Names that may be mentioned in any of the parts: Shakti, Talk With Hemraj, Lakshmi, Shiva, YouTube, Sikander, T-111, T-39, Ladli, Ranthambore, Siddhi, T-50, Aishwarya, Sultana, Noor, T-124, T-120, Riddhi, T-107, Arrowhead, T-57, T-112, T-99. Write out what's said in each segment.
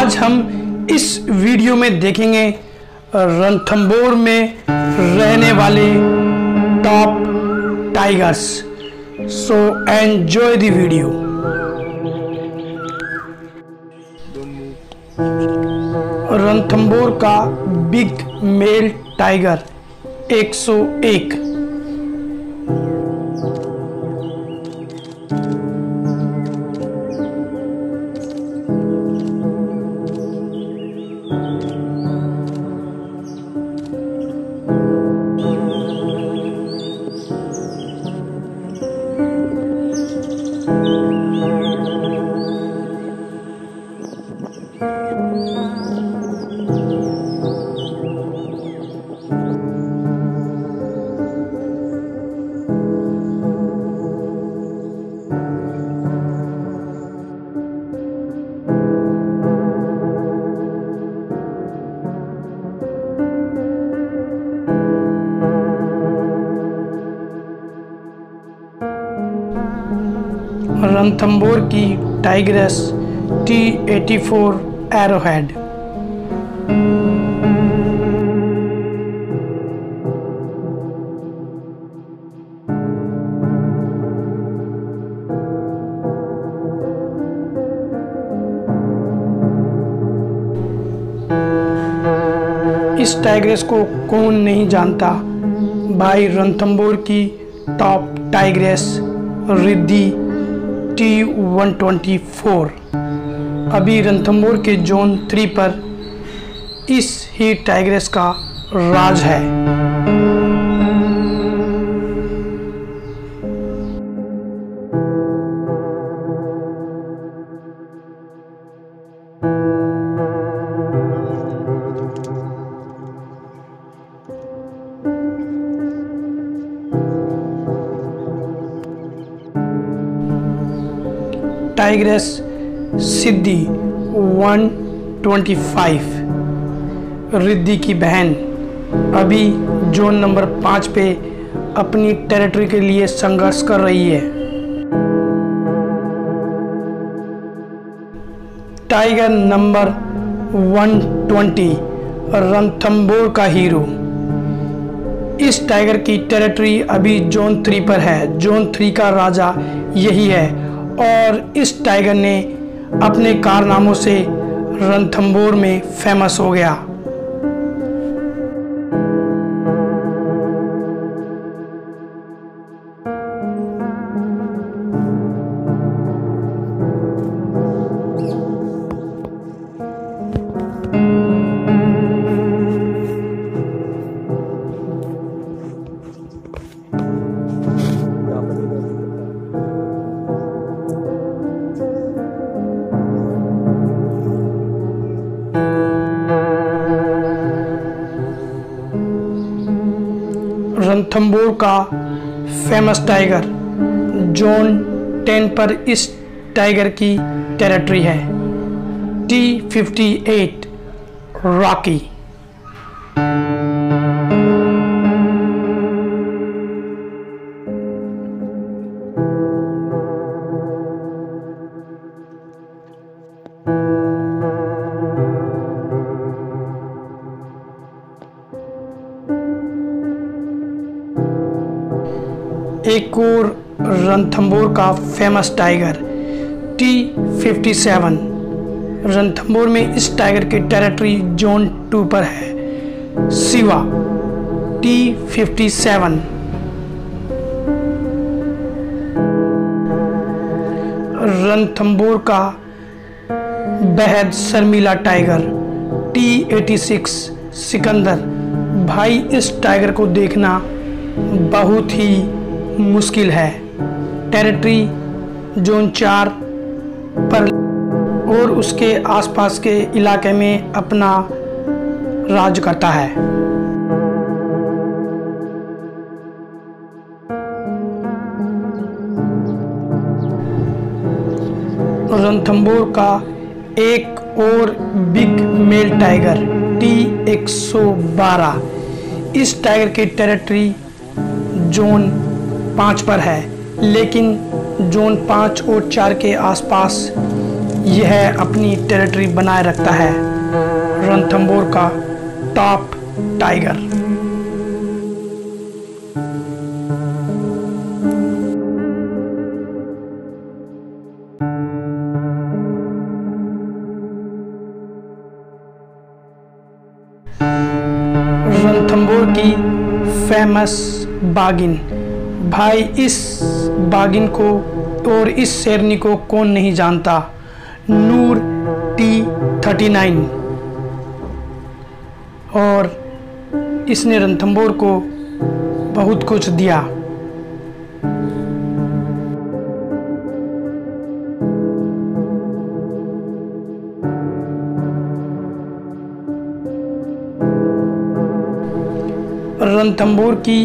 आज हम इस वीडियो में देखेंगे रणथंबोर में रहने वाले top tigers. So enjoy the video. Ranthambore का बिग मेल टाइगर 101। रणथंबोर की टाइग्रेस T-84 एरोहेड। इस टाइग्रेस को कौन नहीं जानता भाई। रणथंबोर की टॉप टाइग्रेस रिद्धि T-124 अभी रणथंबोर के जोन 3 पर इस ही टाइग्रेस का राज है। टाइग्रेस सिद्धि 125 रिद्धि की बहन अभी जोन नंबर 5 पे अपनी टेरिटरी के लिए संघर्ष कर रही है। टाइगर नंबर 120 रणथंबोर का हीरो। इस टाइगर की टेरिटरी अभी जोन 3 पर है। जोन 3 का राजा यही है और इस टाइगर ने अपने कारनामों से रणथंबोर में फेमस हो गया। रणथंबोर का फेमस टाइगर जोन 10 पर इस टाइगर की टेरिटरी है। T-58 Rocky. एक और रणथंबोर का फेमस टाइगर T-57। रणथंबोर में इस टाइगर की टेरिटरी जोन 2 पर है। शिवा T-57। रणथंबोर का बेहद शर्मीला टाइगर T-86 सिकंदर। भाई इस टाइगर को देखना बहुत ही मुश्किल है। टेरिटरी जोन 4 पर और उसके आसपास के इलाके में अपना राज करता है। रणथंबोर का एक और बिग मेल टाइगर T-112। इस टाइगर की टेरिटरी जोन 5 पर है लेकिन जोन 5 और 4 के आसपास यह अपनी टेरिटरी बनाए रखता है। रणथंबोर का टॉप टाइगर। रणथंबोर की फेमस बागिन, भाई इस बागिन को और इस शेरनी को कौन नहीं जानता। नूर T-39 और इसने रणथंबोर को बहुत कुछ दिया। रणथंबोर की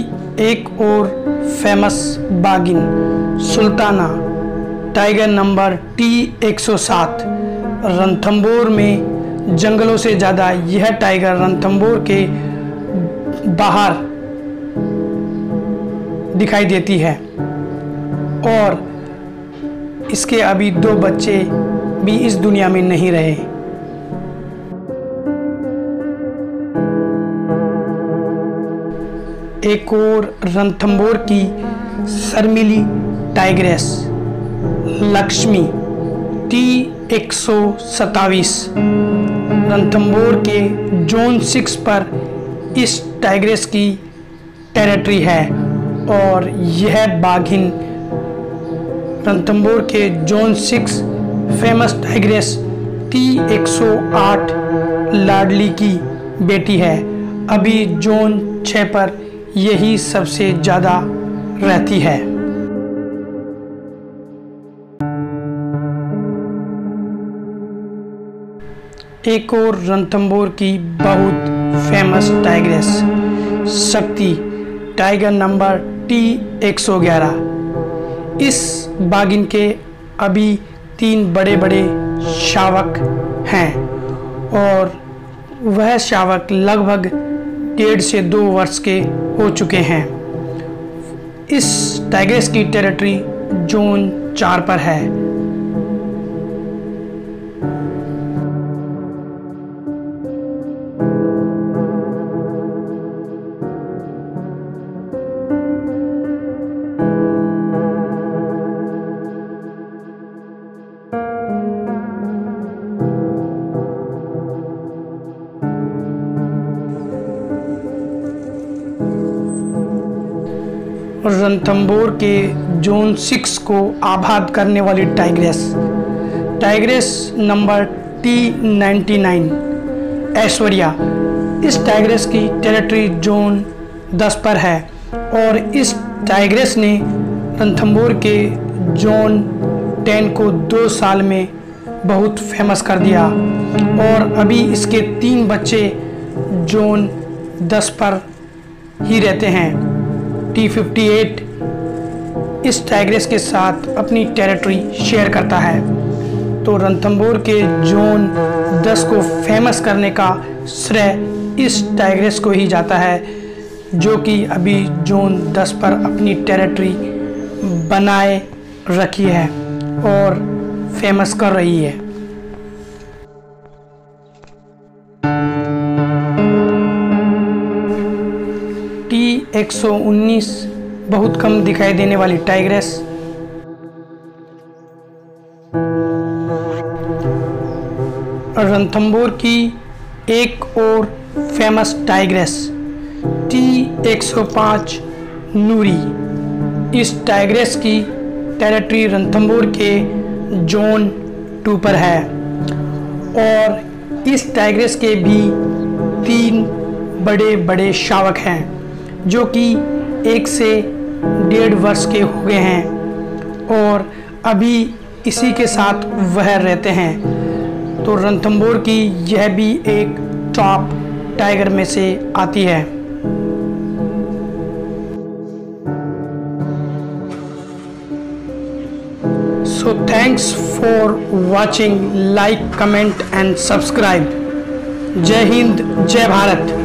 एक और फेमस बागिन Sultana, tiger number T-107। Ranthambore में जंगलों से ज़्यादा यह टाइगर रणथंबोर के बाहर दिखाई देती है और इसके अभी 2 बच्चे भी इस दुनिया में नहीं रहे। एक और रणथंबोर की शर्मीली टाइग्रेस लक्ष्मी T-127। रणथंबोर के जोन 6 पर इस टाइग्रेस की टेरिटरी है और यह बाघिन रणथंबोर के जोन 6 फेमस टाइग्रेस T-108 लाडली की बेटी है। अभी जोन 6 पर यही सबसे ज़्यादा रहती है। एक और रणथंबोर की बहुत famous tigress Shakti, tiger number T-111। इस बाघिन के अभी 3 बड़े बड़े शावक हैं और वह शावक लगभग 1.5 से 2 वर्ष के हो चुके हैं। इस टाइग्रेस की टेरिटरी जोन 4 पर है। रणथंबोर के जोन 6 को आबाद करने वाली टाइग्रेस नंबर T-99 ऐश्वर्या। इस टाइग्रेस की टेरिटरी जोन 10 पर है और इस टाइग्रेस ने रणथंबोर के जोन 10 को 2 साल में बहुत फेमस कर दिया और अभी इसके 3 बच्चे जोन 10 पर ही रहते हैं। T-58 इस टाइग्रेस के साथ अपनी टेरिटरी शेयर करता है। तो रणथंबोर के जोन 10 को फेमस करने का श्रेय इस टाइग्रेस को ही जाता है, जो कि अभी जोन 10 पर अपनी टेरिटरी बनाए रखी है और फेमस कर रही है। T-119 बहुत कम दिखाई देने वाली टाइग्रेस। रणथंबोर की एक और फेमस टाइग्रेस T-105 नूरी। इस टाइग्रेस की टेरिटरी रणथंबोर के जोन 2 पर है और इस टाइग्रेस के भी 3 बड़े बड़े शावक हैं, जो कि 1 से 1.5 वर्ष के हो गए हैं और अभी इसी के साथ वह रहते हैं। तो रणथंबोर की यह भी एक टॉप टाइगर में से आती है। So thanks for watching, like, comment and subscribe. जय हिंद, जय भारत।